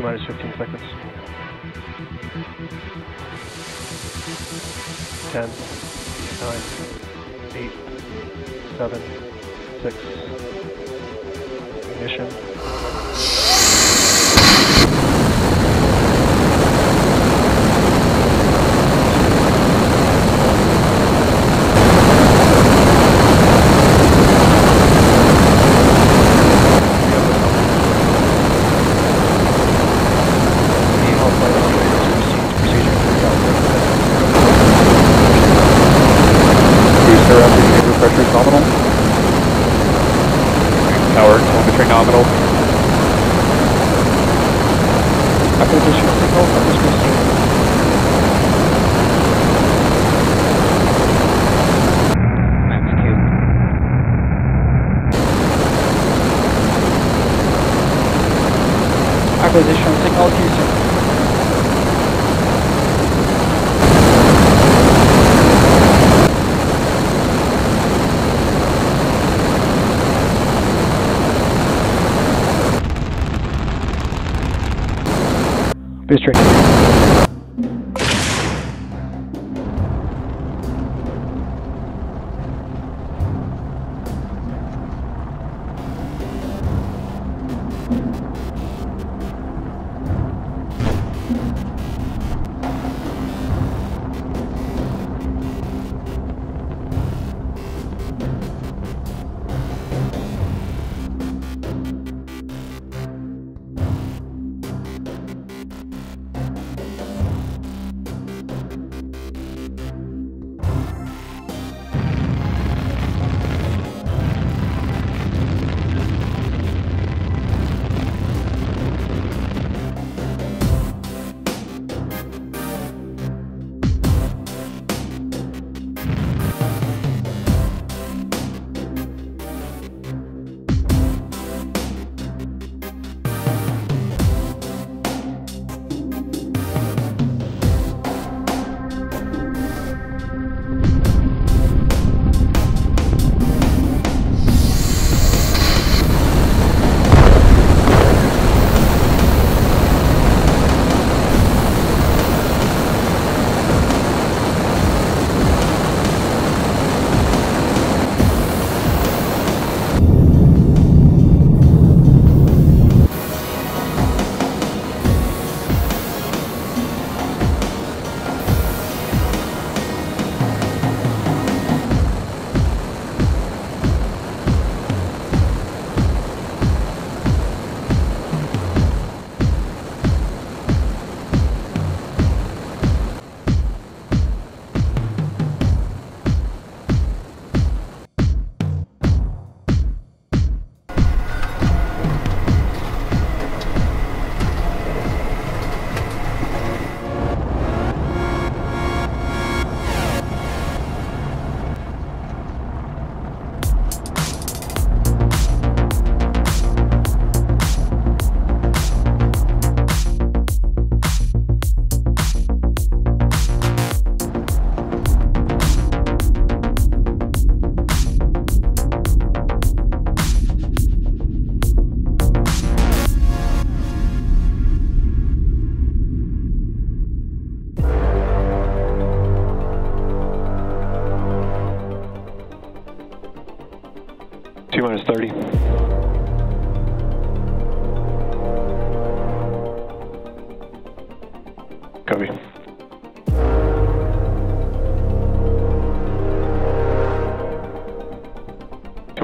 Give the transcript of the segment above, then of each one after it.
T minus 15 seconds. 10, 9, 8, 7, 6. Ignition. Acquisition signal to you, sir. Booster.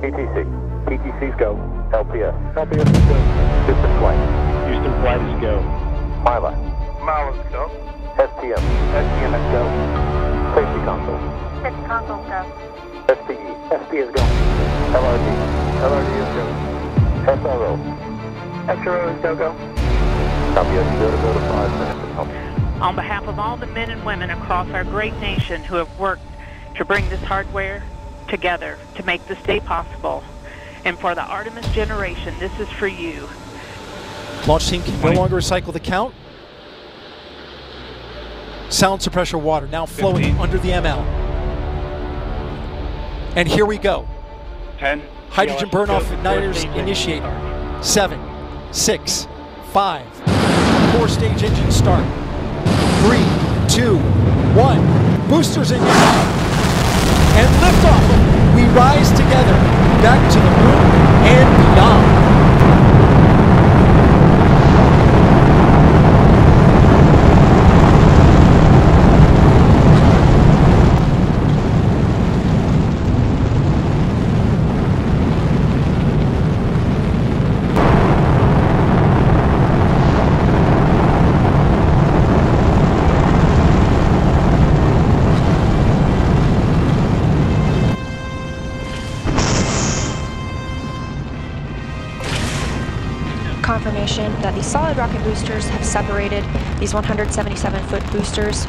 PTC. PTC's go. LPS. LPS is go. Houston flight. Houston flight is go. Myla. Myla's go. STM. STMX go. Safety console. Safety console go. STE. ST is go. LRG. LRG is go. SRO. SRO is go go. Copy us. Go to go to 5 minutes. On behalf of all the men and women across our great nation who have worked to bring this hardware together to make this day possible, and for the Artemis generation, this is for you. Launch team can no longer recycle the count. Sound suppressor water now flowing 15. Under the ML. And here we go. 10. Hydrogen burnoff igniters initiated. 7, 6, 5. 4-stage engine start. 3, 2, 1. Boosters in your hand. And liftoff. We rise together back to the moon and beyond. Confirmation that the solid rocket boosters have separated these 177-foot boosters.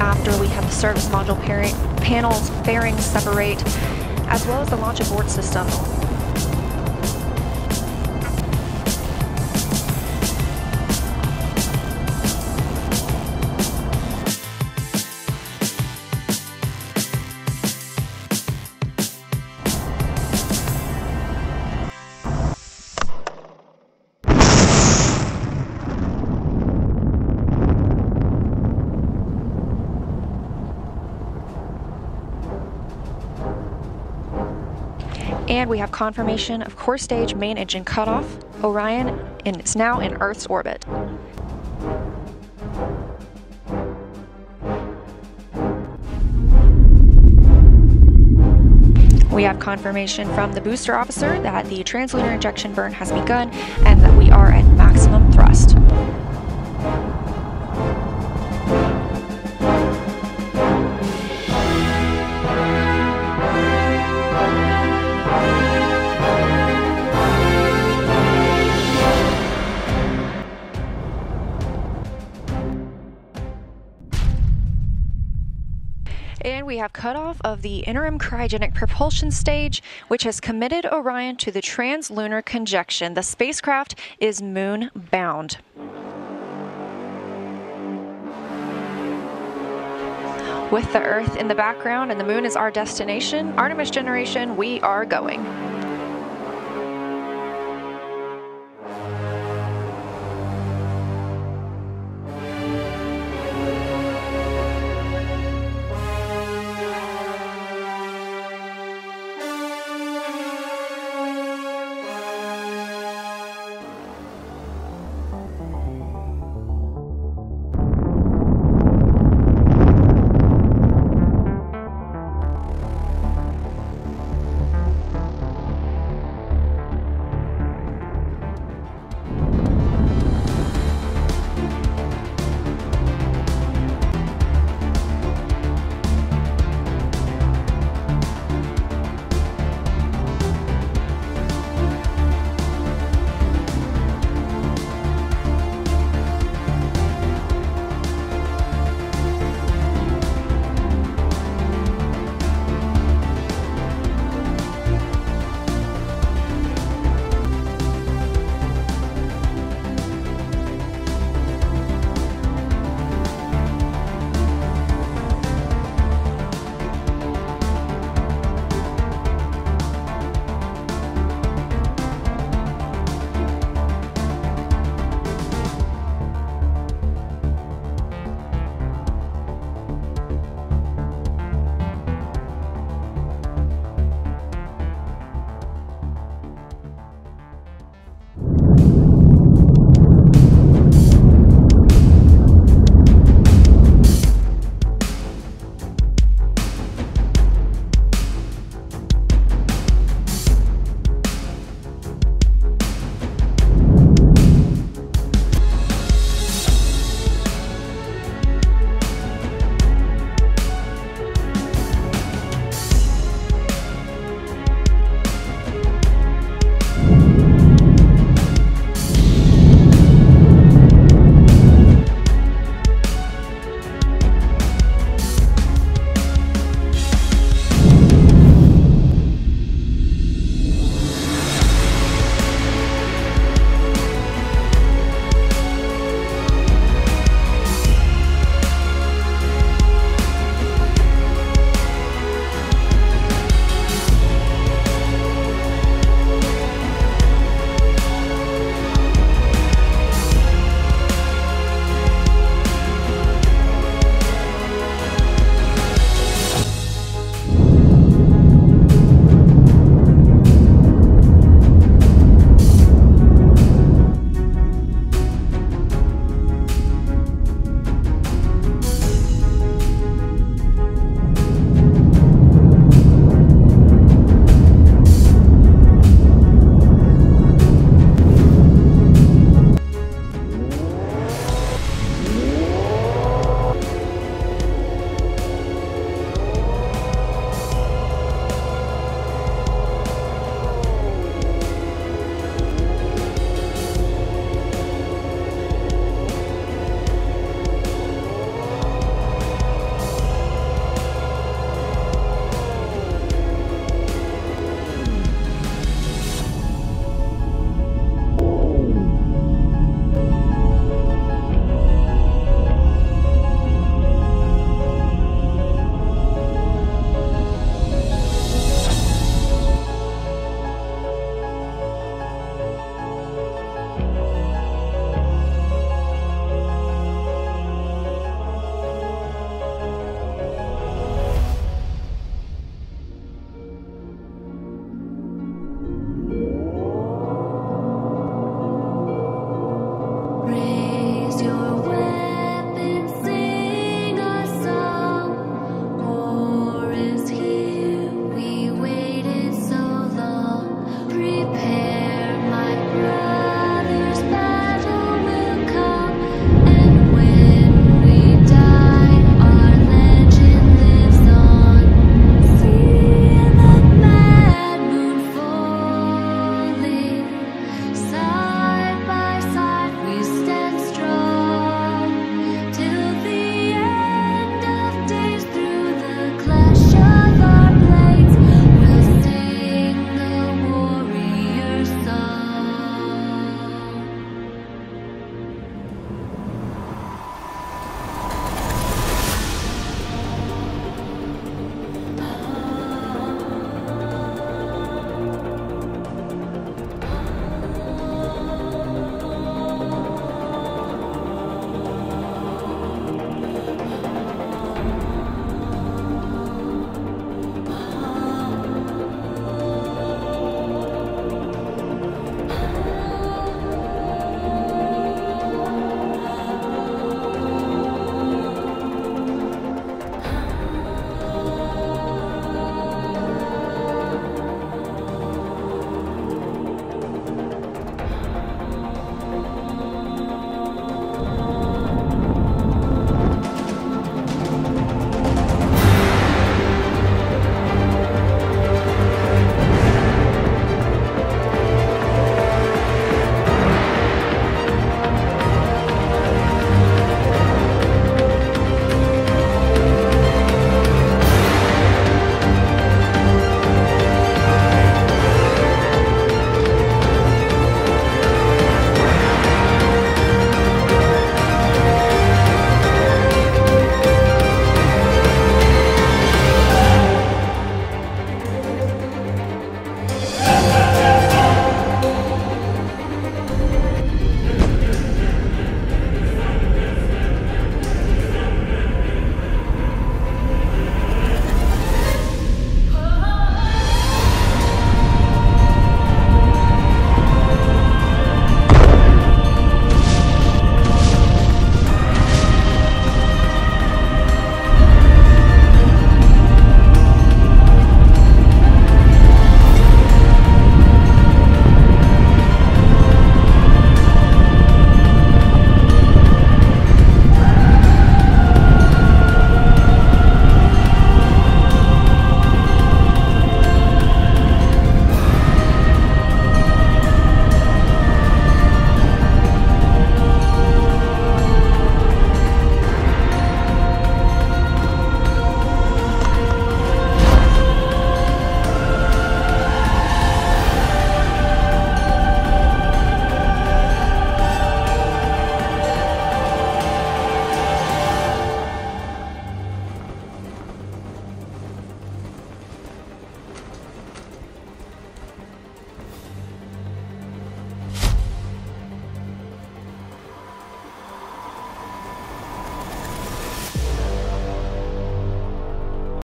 After we have the service module panels bearings separate, as well as the launch abort system. And we have confirmation of core stage main engine cutoff. Orion is now in Earth's orbit. We have confirmation from the booster officer that the translator injection burn has begun and that we are at maximum thrust. And we have cutoff of the interim cryogenic propulsion stage, which has committed Orion to the translunar conjection. The spacecraft is moon bound. With the Earth in the background and the moon is our destination, Artemis generation, we are going.